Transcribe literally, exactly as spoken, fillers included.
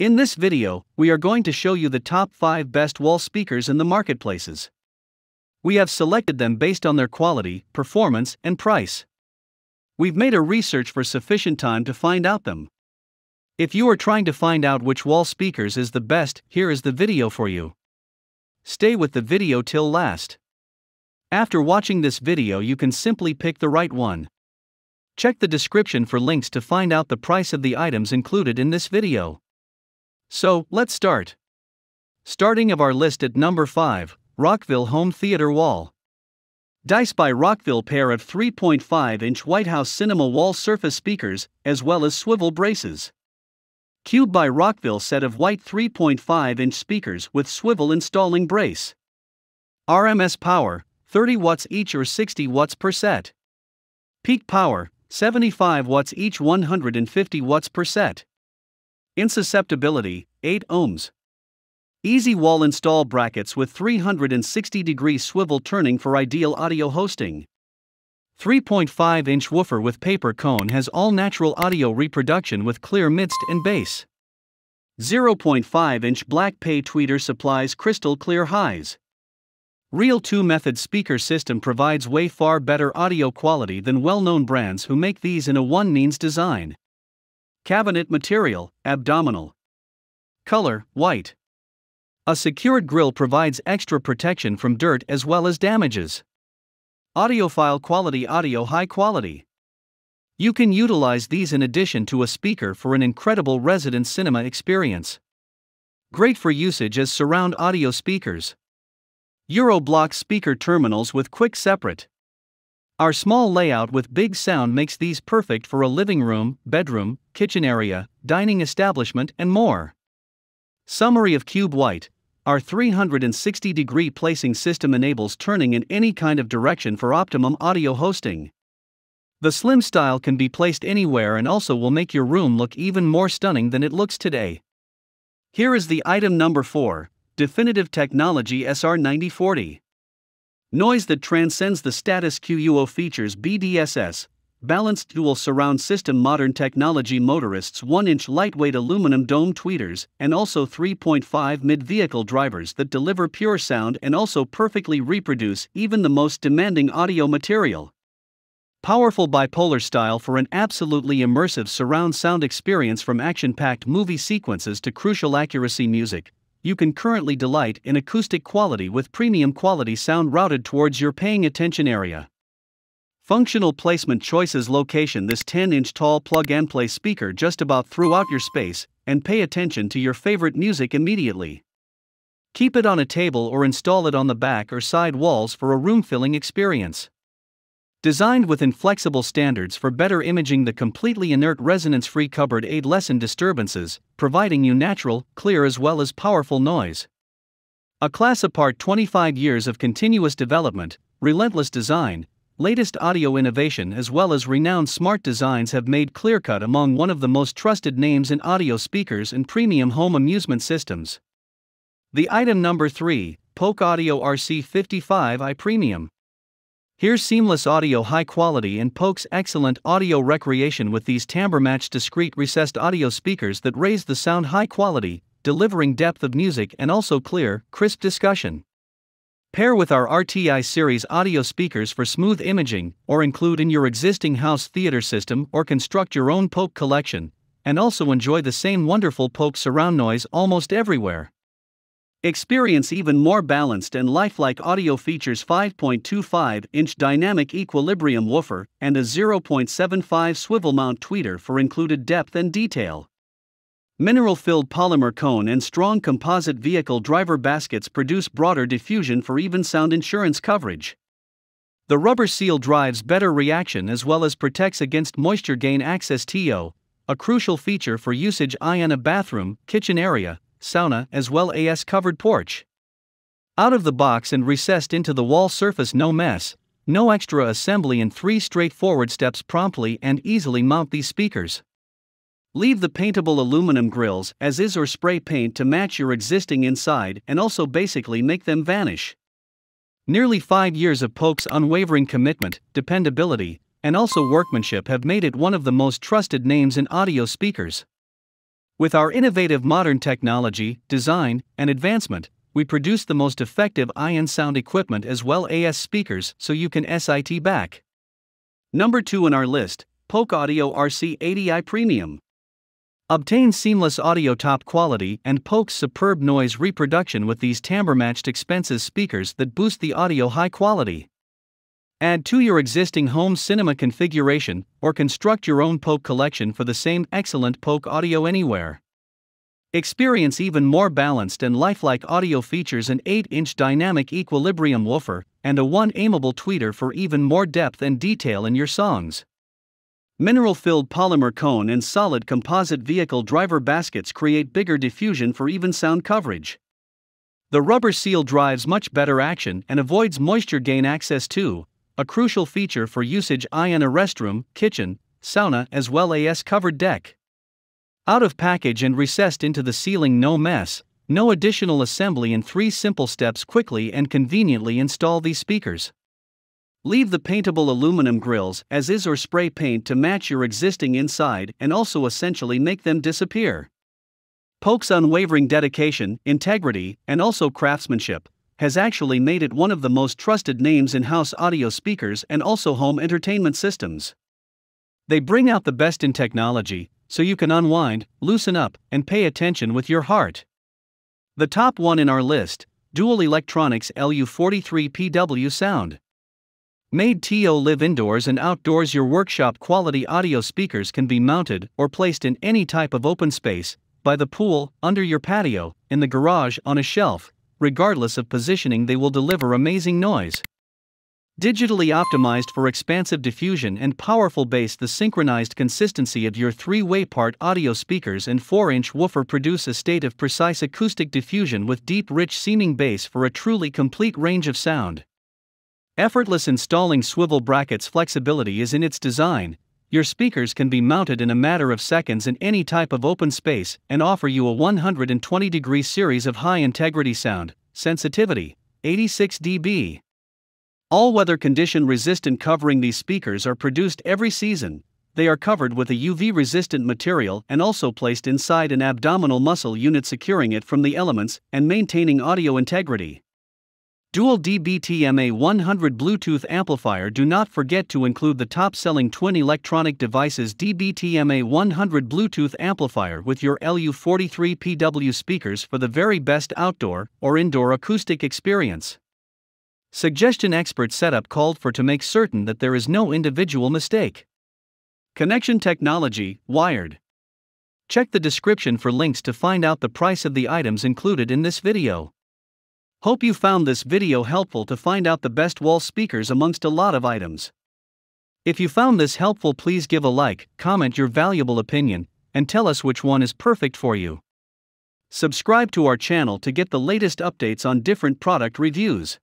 In this video, we are going to show you the top five best wall speakers in the marketplaces. We have selected them based on their quality, performance, and price. We've made a research for sufficient time to find out them. If you are trying to find out which wall speakers is the best, here is the video for you. Stay with the video till last. After watching this video, you can simply pick the right one. Check the description for links to find out the price of the items included in this video. So, let's start. Starting of our list at number five, Rockville Home Theater Wall. Dice by Rockville pair of three point five inch White House Cinema wall surface speakers, as well as swivel braces. Cube by Rockville set of white three point five inch speakers with swivel installing brace. R M S power, thirty watts each or sixty watts per set. Peak power, seventy-five watts each, one hundred fifty watts per set. Insusceptibility, eight ohms. Easy wall install brackets with three hundred sixty degree swivel turning for ideal audio hosting. three point five inch woofer with paper cone has all natural audio reproduction with clear midst and bass. zero point five inch black pay tweeter supplies crystal clear highs. Real two method speaker system provides way far better audio quality than well-known brands who make these in a one means design. Cabinet material, abdominal. Color, white. A secured grille provides extra protection from dirt as well as damages. Audiophile quality, audio high quality. You can utilize these in addition to a speaker for an incredible resident cinema experience. Great for usage as surround audio speakers. Euroblock speaker terminals with quick separate. Our small layout with big sound makes these perfect for a living room, bedroom, kitchen area, dining establishment, and more. Summary of Cube White. Our three hundred sixty degree placing system enables turning in any kind of direction for optimum audio hosting. The slim style can be placed anywhere and also will make your room look even more stunning than it looks today. Here is the item number four, Definitive Technology S R ninety forty. Noise that transcends the status quo features B D S S, balanced dual surround system, modern technology motorists, one inch lightweight aluminum dome tweeters, and also three point five mid-vehicle drivers that deliver pure sound and also perfectly reproduce even the most demanding audio material. Powerful bipolar style for an absolutely immersive surround sound experience, from action-packed movie sequences to crucial accuracy music. You can currently delight in acoustic quality with premium quality sound routed towards your paying attention area. Functional placement choices, location. This ten inch tall plug-and-play speaker just about throughout your space, and pay attention to your favorite music immediately. Keep it on a table or install it on the back or side walls for a room-filling experience. Designed with inflexible standards for better imaging, the completely inert resonance-free cupboard aid lessen disturbances, providing you natural, clear as well as powerful noise. A class apart, twenty-five years of continuous development, relentless design, latest audio innovation as well as renowned smart designs have made ClearCut among one of the most trusted names in audio speakers and premium home amusement systems. The item number three, Polk Audio R C fifty-five i Premium. Here's seamless audio high quality and Polk's excellent audio recreation with these timbre-matched discrete recessed audio speakers that raise the sound high quality, delivering depth of music and also clear, crisp discussion. Pair with our R T I series audio speakers for smooth imaging, or include in your existing house theater system or construct your own Polk collection, and also enjoy the same wonderful Polk surround noise almost everywhere. Experience even more balanced and lifelike audio features, five point two five inch dynamic equilibrium woofer, and a zero point seven five swivel mount tweeter for included depth and detail. Mineral-filled polymer cone and strong composite vehicle driver baskets produce broader diffusion for even sound insurance coverage. The rubber seal drives better reaction as well as protects against moisture gain access T O, a crucial feature for usage I in a bathroom, kitchen area, sauna as well as covered porch. Out of the box and recessed into the wall surface, no mess, no extra assembly, and three straightforward steps promptly and easily mount these speakers. Leave the paintable aluminum grills as is or spray paint to match your existing inside and also basically make them vanish. Nearly five years of Polk's unwavering commitment, dependability, and also workmanship have made it one of the most trusted names in audio speakers. With our innovative modern technology, design, and advancement, we produce the most effective I N sound equipment as well as speakers so you can sit back. Number two in our list, Polk Audio R C eighty i Premium. Obtain seamless audio top quality and Polk's superb noise reproduction with these timbre-matched expensive speakers that boost the audio high quality. Add to your existing home cinema configuration or construct your own Polk collection for the same excellent Polk audio anywhere. Experience even more balanced and lifelike audio features, an eight inch dynamic equilibrium woofer, and a one-aimable tweeter for even more depth and detail in your songs. Mineral-filled polymer cone and solid composite vehicle driver baskets create bigger diffusion for even sound coverage. The rubber seal drives much better action and avoids moisture gain access too, a crucial feature for usage in a restroom, kitchen, sauna as well as covered deck. Out of package and recessed into the ceiling, no mess, no additional assembly. In three simple steps, quickly and conveniently install these speakers. Leave the paintable aluminum grills as is or spray paint to match your existing inside and also essentially make them disappear. Polk's unwavering dedication, integrity, and also craftsmanship has actually made it one of the most trusted names in house audio speakers and also home entertainment systems. They bring out the best in technology, so you can unwind, loosen up, and pay attention with your heart. The top one in our list, Dual Electronics L U forty-three P W Sound. Made to live indoors and outdoors, your workshop quality audio speakers can be mounted or placed in any type of open space, by the pool, under your patio, in the garage, on a shelf. Regardless of positioning, they will deliver amazing noise. Digitally optimized for expansive diffusion and powerful bass, the synchronized consistency of your three-way part audio speakers and four inch woofer produce a state of precise acoustic diffusion with deep, rich-seeming bass for a truly complete range of sound. Effortless installing swivel brackets flexibility is in its design. Your speakers can be mounted in a matter of seconds in any type of open space and offer you a one hundred twenty degree series of high-integrity sound, sensitivity, eighty-six decibels. All-weather condition-resistant covering. These speakers are produced every season. They are covered with a U V-resistant material and also placed inside an abdominal muscle unit, securing it from the elements and maintaining audio integrity. Dual D B T M A one hundred Bluetooth amplifier. Do not forget to include the top-selling twin electronic devices D B T M A one hundred Bluetooth amplifier with your L U forty-three P W speakers for the very best outdoor or indoor acoustic experience. Suggestion: expert setup called for to make certain that there is no individual mistake. Connection technology, wired. Check the description for links to find out the price of the items included in this video. Hope you found this video helpful to find out the best wall speakers amongst a lot of items. If you found this helpful, please give a like, comment your valuable opinion, and tell us which one is perfect for you. Subscribe to our channel to get the latest updates on different product reviews.